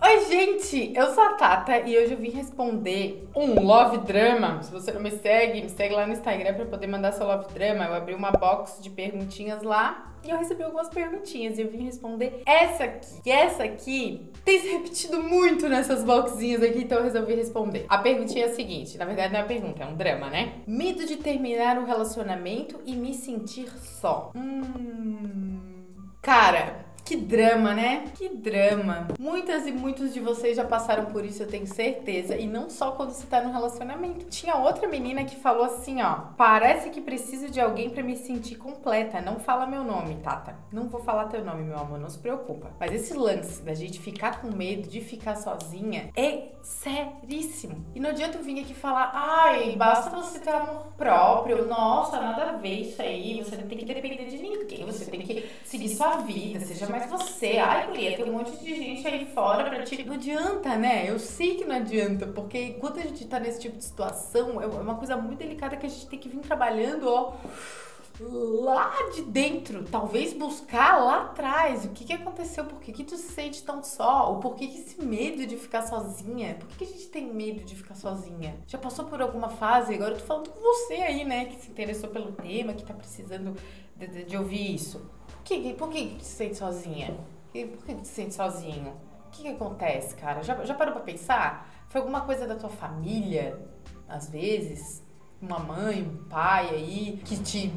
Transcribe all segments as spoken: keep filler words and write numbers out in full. Oi gente, eu sou a Tata e hoje eu vim responder um love drama. Se você não me segue, me segue lá no Instagram pra poder mandar seu love drama. Eu abri uma box de perguntinhas lá e eu recebi algumas perguntinhas e eu vim responder essa aqui. E essa aqui tem se repetido muito nessas boxinhas aqui, então eu resolvi responder. A perguntinha é a seguinte, na verdade não é uma pergunta, é um drama, né? Medo de terminar um relacionamento e me sentir só. Hum... Cara... Que drama, né? Que drama. Muitas e muitos de vocês já passaram por isso, eu tenho certeza. E não só quando você tá num relacionamento. Tinha outra menina que falou assim, ó: parece que preciso de alguém pra me sentir completa. Não fala meu nome, Tata. Não vou falar teu nome, meu amor, não se preocupa. Mas esse lance da gente ficar com medo de ficar sozinha é seríssimo. E não adianta eu vir aqui falar: ai, basta você ter amor próprio. Nossa, nada a ver isso aí. Você não tem que depender de ninguém. Você tem que seguir sua vida, seja mas você, ai guria, tem um monte de gente aí fora pra te... Não adianta, né? Eu sei que não adianta, porque quando a gente tá nesse tipo de situação, é uma coisa muito delicada que a gente tem que vir trabalhando, ó, lá de dentro, talvez buscar lá atrás o que que aconteceu, por que que tu se sente tão só, ou por que que esse medo de ficar sozinha, por que que a gente tem medo de ficar sozinha? Já passou por alguma fase? Agora eu tô falando com você aí, né, que se interessou pelo tema, que tá precisando de, de, de ouvir isso. Que, por que você se sente sozinha? Por que você se sente sozinho? O que, que acontece, cara? Já, já parou pra pensar? Foi alguma coisa da tua família, às vezes? Uma mãe, um pai aí, que te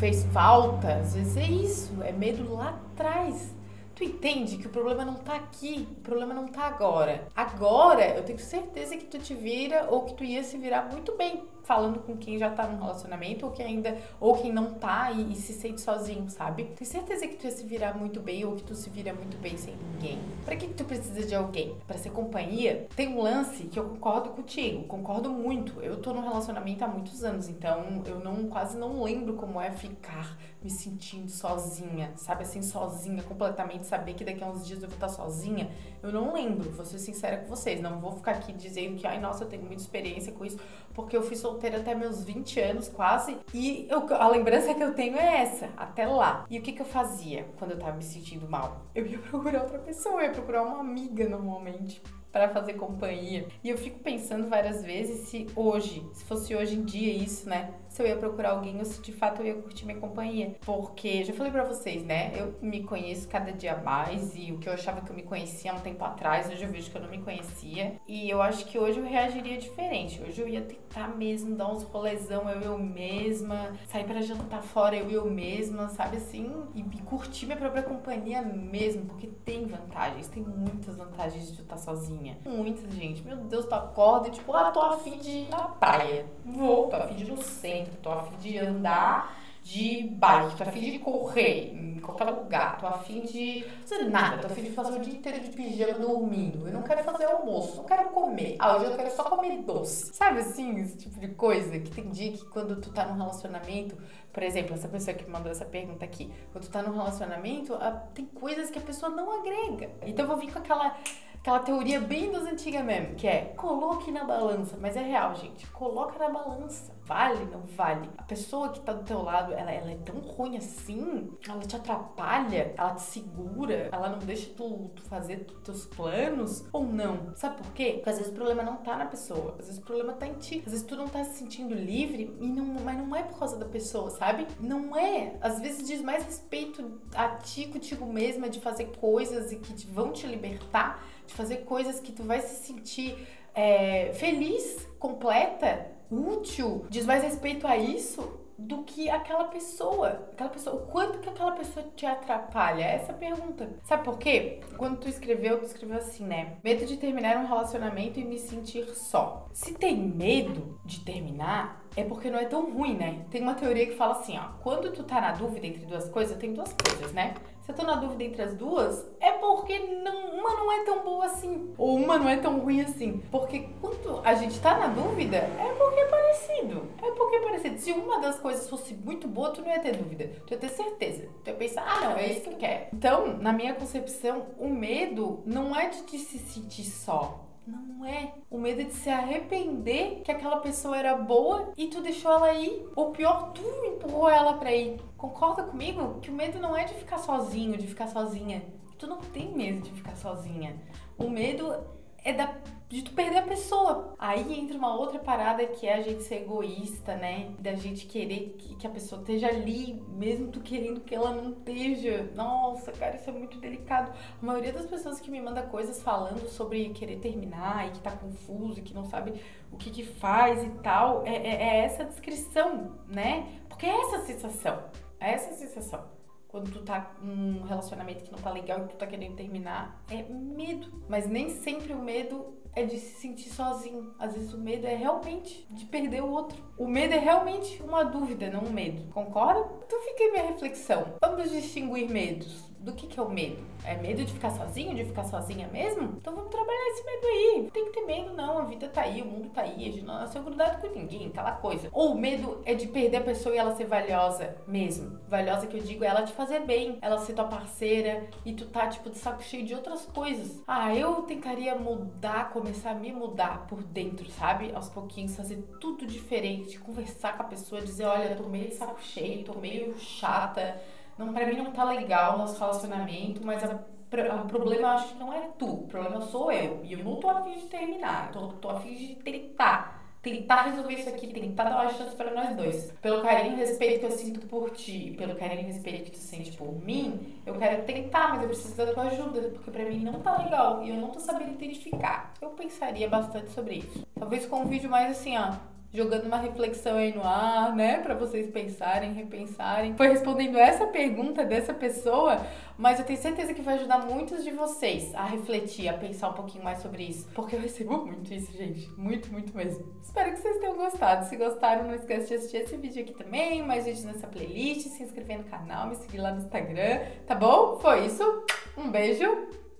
fez falta? Às vezes é isso, é medo lá atrás. Tu entende que o problema não tá aqui, o problema não tá agora. Agora, eu tenho certeza que tu te vira ou que tu ia se virar muito bem falando com quem já tá num relacionamento ou quem ainda, ou quem não tá e, e se sente sozinho, sabe? Tenho certeza que tu ia se virar muito bem ou que tu se vira muito bem sem ninguém. Pra que que tu precisa de alguém? Pra ser companhia? Tem um lance que eu concordo contigo, concordo muito. Eu tô num relacionamento há muitos anos, então eu não, quase não lembro como é ficar me sentindo sozinha, sabe? Assim, sozinha completamente. Saber que daqui a uns dias eu vou estar sozinha, eu não lembro, vou ser sincera com vocês, não vou ficar aqui dizendo que, ai, nossa, eu tenho muita experiência com isso, porque eu fui solteira até meus vinte anos quase, e eu, a lembrança que eu tenho é essa, até lá. E o que que eu fazia quando eu tava me sentindo mal? Eu ia procurar outra pessoa, eu ia procurar uma amiga normalmente, pra fazer companhia. E eu fico pensando várias vezes se hoje, se fosse hoje em dia isso, né? Se eu ia procurar alguém ou se de fato eu ia curtir minha companhia. Porque, já falei pra vocês, né? Eu me conheço cada dia mais e o que eu achava que eu me conhecia há um tempo atrás, hoje eu vejo que eu não me conhecia. E eu acho que hoje eu reagiria diferente. Hoje eu ia tentar mesmo dar uns rolezão eu eu mesma, sair pra jantar fora eu eu mesma, sabe assim? E curtir minha própria companhia mesmo, porque tem vantagens, tem muitas vantagens de eu estar sozinha. Muita gente, meu Deus, tu acorda e tipo, ah, tô afim de ir na praia, vou, tô afim de ir no centro, tô afim de andar de bike, tô afim de correr em qualquer lugar, tô afim de fazer nada, tô afim de fazer o dia inteiro de pijama dormindo, eu não quero fazer almoço, não quero comer, ah, hoje eu quero só comer doce, sabe assim, esse tipo de coisa, que tem dia que quando tu tá num relacionamento, por exemplo, essa pessoa que mandou essa pergunta aqui, quando tu tá num relacionamento, tem coisas que a pessoa não agrega, então eu vou vir com aquela... Aquela teoria bem das antigas mesmo, que é coloque na balança, mas é real, gente, coloca na balança, vale, não vale. A pessoa que tá do teu lado, ela, ela é tão ruim assim, ela te atrapalha, ela te segura, ela não deixa tu, tu fazer tu, teus planos ou não. Sabe por quê? Porque às vezes o problema não tá na pessoa, às vezes o problema tá em ti, às vezes tu não tá se sentindo livre, e não, mas não é por causa da pessoa, sabe? Não é, às vezes diz mais respeito a ti, contigo mesma, de fazer coisas e que te, vão te libertar, de fazer coisas que tu vai se sentir é, feliz, completa, útil, diz mais respeito a isso do que aquela pessoa, aquela pessoa, o quanto que aquela pessoa te atrapalha, essa é a pergunta. Sabe por quê? Quando tu escreveu, tu escreveu assim, né? Medo de terminar um relacionamento e me sentir só. Se tem medo de terminar, é porque não é tão ruim, né? Tem uma teoria que fala assim, ó, quando tu tá na dúvida entre duas coisas, tem duas coisas, né? Se eu tô na dúvida entre as duas, é porque não, uma não é tão boa assim, ou uma não é tão ruim assim. Porque quando a gente tá na dúvida, é porque é parecido, é porque é parecido. Se uma das coisas fosse muito boa, tu não ia ter dúvida, tu ia ter certeza. Tu ia pensar, ah, não, é isso que eu quero. Então, na minha concepção, o medo não é de te se sentir só. Não é. O medo é de se arrepender que aquela pessoa era boa e tu deixou ela ir. Ou pior, tu empurrou ela pra ir. Concorda comigo que o medo não é de ficar sozinho, de ficar sozinha. Tu tu não tem medo de ficar sozinha. O medo é da, de tu perder a pessoa. Aí entra uma outra parada que é a gente ser egoísta, né? Da gente querer que, que a pessoa esteja ali, mesmo tu querendo que ela não esteja. Nossa, cara, isso é muito delicado. A maioria das pessoas que me manda coisas falando sobre querer terminar e que tá confuso e que não sabe o que que faz e tal, é, é, é essa descrição, né? Porque é essa a sensação, é essa a sensação. Quando tu tá num relacionamento que não tá legal e tu tá querendo terminar, é medo. Mas nem sempre o medo é de se sentir sozinho. Às vezes o medo é realmente de perder o outro. O medo é realmente uma dúvida, não um medo. Concorda? Então fica aí minha reflexão. Vamos distinguir medos. Do que que é o medo? É medo de ficar sozinho, de ficar sozinha mesmo? Então vamos trabalhar esse medo aí. Não tem que ter medo não, a vida tá aí, o mundo tá aí, a gente não nasceu grudado com ninguém, aquela coisa. Ou o medo é de perder a pessoa e ela ser valiosa mesmo. Valiosa que eu digo é ela te fazer bem, ela ser tua parceira e tu tá tipo de saco cheio de outras coisas. Ah, eu tentaria mudar, começar a me mudar por dentro, sabe? Aos pouquinhos, fazer tudo diferente, conversar com a pessoa, dizer, olha, eu tô meio de saco cheio, tô meio chata, não, pra mim não tá legal o nosso relacionamento, mas o problema eu acho que não é tu, o problema sou eu. E eu não tô a fim de terminar, tô, tô a fim de tentar. Tentar resolver isso aqui, tentar dar uma chance pra nós dois. Pelo carinho e respeito que eu sinto por ti, pelo carinho e respeito que tu sente por mim, eu quero tentar, mas eu preciso da tua ajuda, porque pra mim não tá legal e eu não tô sabendo identificar. Eu pensaria bastante sobre isso. Talvez com um vídeo mais assim, ó, jogando uma reflexão aí no ar, né? Pra vocês pensarem, repensarem. Foi respondendo essa pergunta dessa pessoa, mas eu tenho certeza que vai ajudar muitos de vocês a refletir, a pensar um pouquinho mais sobre isso. Porque eu recebo muito isso, gente. Muito, muito mesmo. Espero que vocês tenham gostado. Se gostaram, não esquece de assistir esse vídeo aqui também, mais vídeos nessa playlist, se inscrever no canal, me seguir lá no Instagram, tá bom? Foi isso. Um beijo.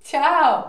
Tchau!